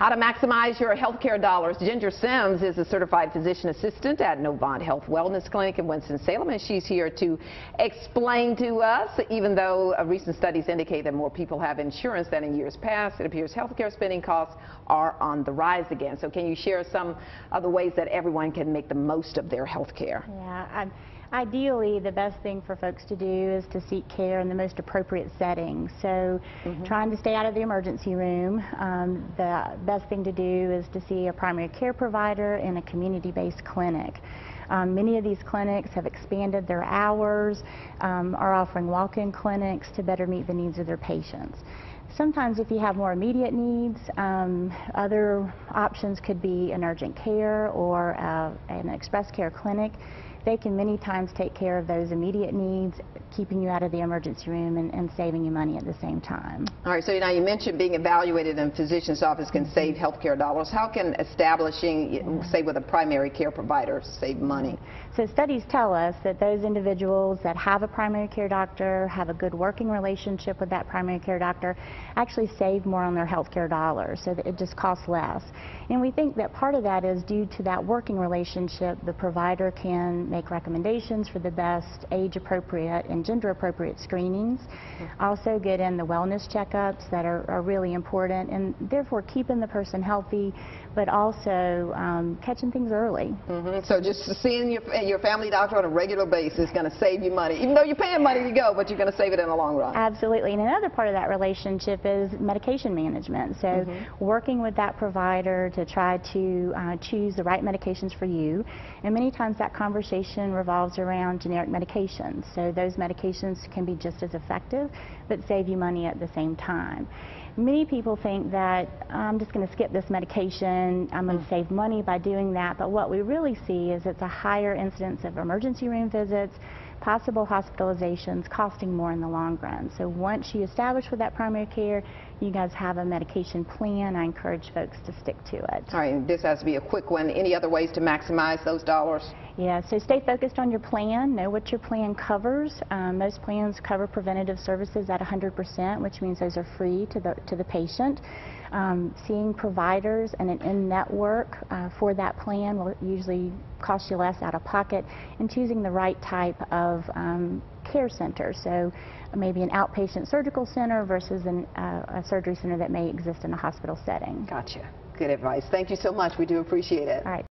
How to maximize your healthcare dollars. Ginger Sims is a certified physician assistant at Novant Health Wellness Clinic in Winston-Salem, and she's here to explain to us, even though recent studies indicate that more people have insurance than in years past, it appears healthcare spending costs are on the rise again. So can you share some of the ways that everyone can make the most of their healthcare? Yeah, ideally, the best thing for folks to do is to seek care in the most appropriate setting. So trying to stay out of the emergency room, the best thing to do is to see a primary care provider in a community-based clinic. Many of these clinics have expanded their hours, are offering walk-in clinics to better meet the needs of their patients. Sometimes if you have more immediate needs, other options could be an urgent care or an express care clinic. They can many times take care of those immediate needs, keeping you out of the emergency room and saving you money at the same time. All right, so now you mentioned being evaluated in a physician's office can save healthcare dollars. How can establishing, say with a primary care provider, save money? So studies tell us that those individuals that have a primary care doctor, have a good working relationship with that primary care doctor, actually save more on their healthcare dollars, so that it just costs less. And we think that part of that is due to that working relationship. The provider can make recommendations for the best age-appropriate and gender-appropriate screenings. Also get in the wellness checkups that are really important, and therefore keeping the person healthy, but also catching things early. So just seeing your family doctor on a regular basis is going to save you money. Even though you're paying money to go, but you're going to save it in the long run. Absolutely. And another part of that relationship is medication management. So working with that provider to try to choose the right medications for you. And many times that conversation revolves around generic medications, so those medications can be just as effective but save you money at the same time. Many people think that I'm just going to skip this medication, I'm going to save money by doing that, but what we really see is it's a higher incidence of emergency room visits, possible hospitalizations, costing more in the long run. So once you establish with that primary care, you guys have a medication plan. I encourage folks to stick to it. All right, this has to be a quick one. Any other ways to maximize those dollars? Yeah, so stay focused on your plan. Know what your plan covers. Most plans cover preventative services at 100%, which means those are free to the patient. Seeing providers and an in-network for that plan will usually cost you less out of pocket, and choosing the right type of care center. So maybe an outpatient surgical center versus a surgery center that may exist in a hospital setting. Gotcha. Good advice. Thank you so much. We do appreciate it. All right.